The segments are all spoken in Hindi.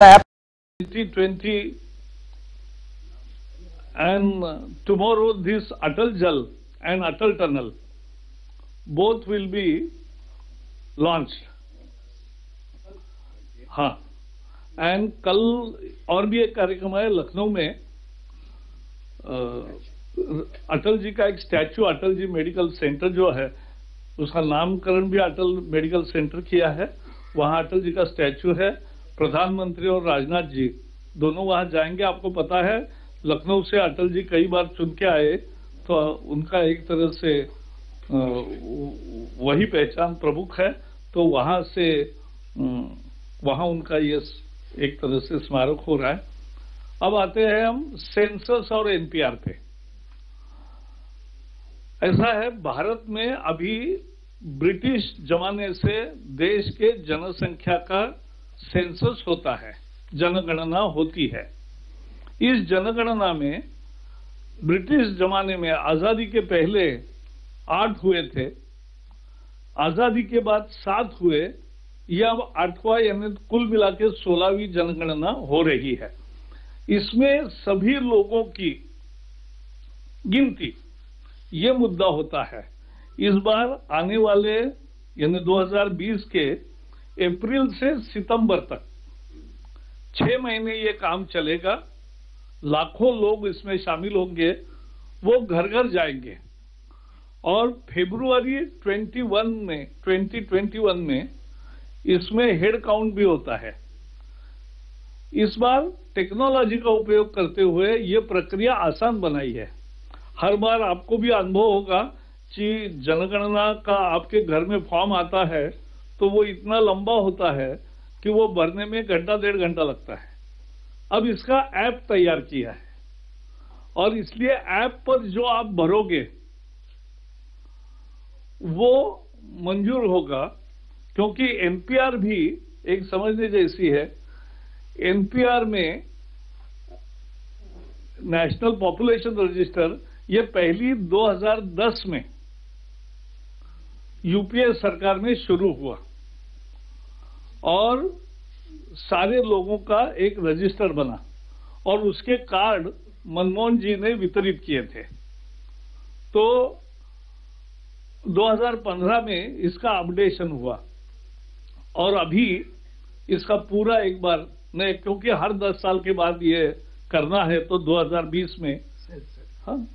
2020 and tomorrow this Atal Jal and Atal Tunnel both will be launched. हाँ, and कल और भी एक कार्यक्रम है लखनऊ में, अटल जी का एक statue, Atal ji medical centre जो है उसका नामकरण भी अटल मेडिकल सेंटर किया है, वहाँ अटल जी का स्टैचू है। प्रधानमंत्री और राजनाथ जी दोनों वहाँ जाएंगे। आपको पता है लखनऊ से अटल जी कई बार चुन के आए, तो उनका एक तरह से वही पहचान प्रमुख है, तो वहाँ से वहाँ उनका ये एक तरह से स्मारक हो रहा है। अब आते हैं हम सेंसस और एनपीआर पे। ऐसा है भारत में अभी ब्रिटिश जमाने से देश के जनसंख्या का सेंसस होता है, जनगणना होती है। इस जनगणना में ब्रिटिश जमाने में आजादी के पहले 8 हुए थे, आजादी के बाद 7 हुए, यह अब 8वां, यानी कुल मिला के 16वीं जनगणना हो रही है। इसमें सभी लोगों की गिनती, ये मुद्दा होता है। इस बार आने वाले यानी 2020 के अप्रैल से सितंबर तक 6 महीने ये काम चलेगा। लाखों लोग इसमें शामिल होंगे, वो घर घर जाएंगे। और फरवरी 2021 में इसमें हेड काउंट भी होता है। इस बार टेक्नोलॉजी का उपयोग करते हुए ये प्रक्रिया आसान बनाई है। हर बार आपको भी अनुभव होगा कि जनगणना का आपके घर में फॉर्म आता है तो वो इतना लंबा होता है कि वो भरने में घंटा डेढ़ घंटा लगता है। अब इसका ऐप तैयार किया है और इसलिए ऐप पर जो आप भरोगे वो मंजूर होगा, क्योंकि एनपीआर भी एक समझने जैसी है। एनपीआर में नेशनल पॉपुलेशन रजिस्टर ये पहली 2010 में यूपीए सरकार में शुरू हुआ और सारे लोगों का एक रजिस्टर बना और उसके कार्ड मनमोहन जी ने वितरित किए थे। तो 2015 में इसका अपडेशन हुआ और अभी इसका पूरा एक बार नहीं, क्योंकि हर 10 साल के बाद ये करना है, तो 2020 में हाँ,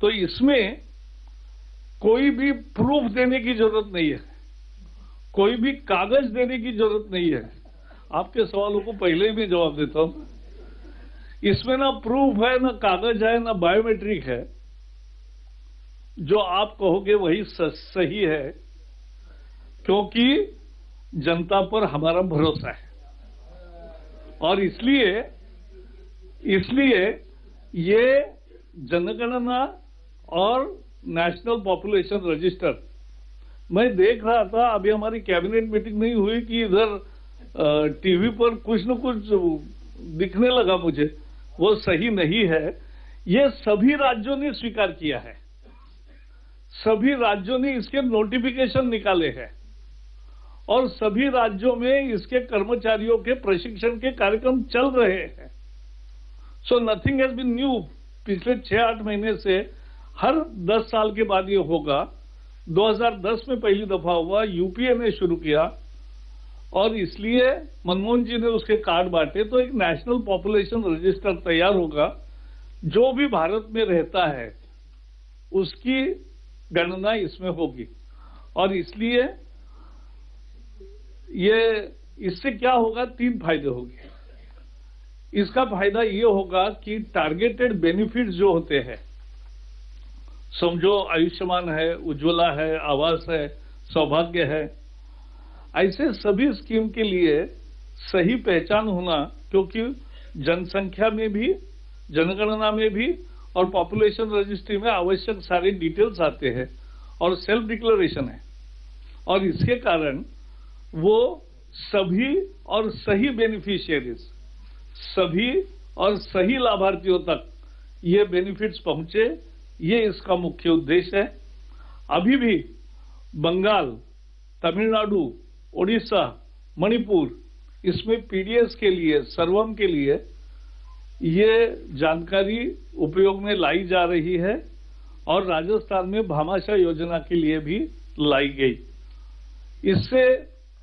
तो इसमें कोई भी प्रूफ देने की जरूरत नहीं है, कोई भी कागज देने की जरूरत नहीं है। आपके सवालों को पहले ही मैं जवाब देता हूं। इसमें ना प्रूफ है, ना कागज है, ना बायोमेट्रिक है। जो आप कहोगे वही सही है, क्योंकि जनता पर हमारा भरोसा है और इसलिए ये जनगणना और नेशनल पॉपुलेशन रजिस्टर, मैं देख रहा था अभी हमारी कैबिनेट मीटिंग नहीं हुई कि इधर टीवी पर कुछ न कुछ दिखने लगा मुझे, वो सही नहीं है। ये सभी राज्यों ने स्वीकार किया है, सभी राज्यों ने इसके नोटिफिकेशन निकाले हैं और सभी राज्यों में इसके कर्मचारियों के प्रशिक्षण के कार्यक्रम चल रहे हैं। So nothing has been new. पिछले 6-8 महीने से हर 10 साल के बाद ये होगा। 2010 में पहली दफा हुआ, यूपीए ने शुरू किया और इसलिए मनमोहन जी ने उसके कार्ड बांटे, तो एक नेशनल पॉपुलेशन रजिस्टर तैयार होगा। जो भी भारत में रहता है उसकी गणना इसमें होगी और इसलिए ये इससे क्या होगा, 3 फायदे होंगे। इसका फायदा ये होगा कि टारगेटेड बेनिफिट जो होते हैं, समझो आयुष्मान है, उज्ज्वला है, आवास है, सौभाग्य है, ऐसे सभी स्कीम के लिए सही पहचान होना, क्योंकि जनसंख्या में भी, जनगणना में भी और पॉपुलेशन रजिस्ट्री में आवश्यक सारे डिटेल्स आते हैं और सेल्फ डिक्लेरेशन है और इसके कारण वो सभी और सही बेनिफिशियरीज, सभी और सही लाभार्थियों तक ये बेनिफिट्स पहुंचे, ये इसका मुख्य उद्देश्य है। अभी भी बंगाल, तमिलनाडु, ओडिशा, मणिपुर इसमें पीडीएस के लिए, सर्वम के लिए ये जानकारी उपयोग में लाई जा रही है और राजस्थान में भामाशाह योजना के लिए भी लाई गई। इससे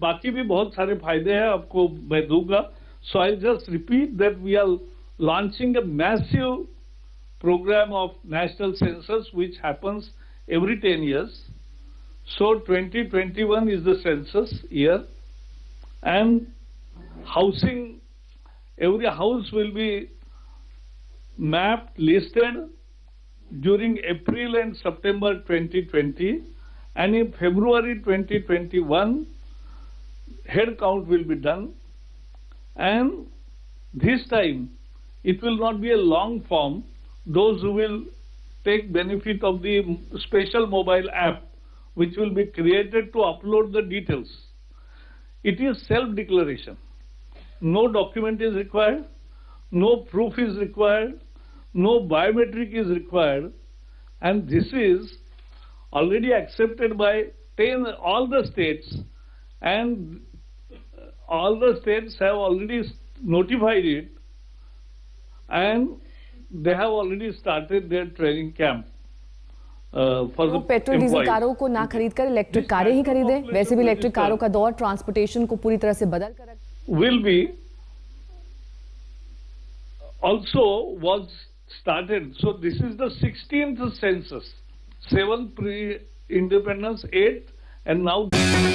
बाकी भी बहुत सारे फायदे हैं, आपको मैं दूंगा। So I just repeat that we are launching a massive program of national census which happens every 10 years. So 2021 is the census year, and housing, every house will be mapped, listed during April and September 2020, and in February 2021 head count will be done, and this time it will not be a long form. Those who will take benefit of the special mobile app which will be created to upload the details. It is self-declaration. No document is required, no proof is required, no biometric is required, and this is already accepted by all the states have already notified it, and they have already started their training camp for the petrol diesel कारों को ना खरीदकर इलेक्ट्रिक कारें ही खरीदें। वैसे भी इलेक्ट्रिक कारों का दौर ट्रांसपोर्टेशन को पूरी तरह से बदल कर will be also was started. So this is the 16th census, 7 pre-independence, 8, and now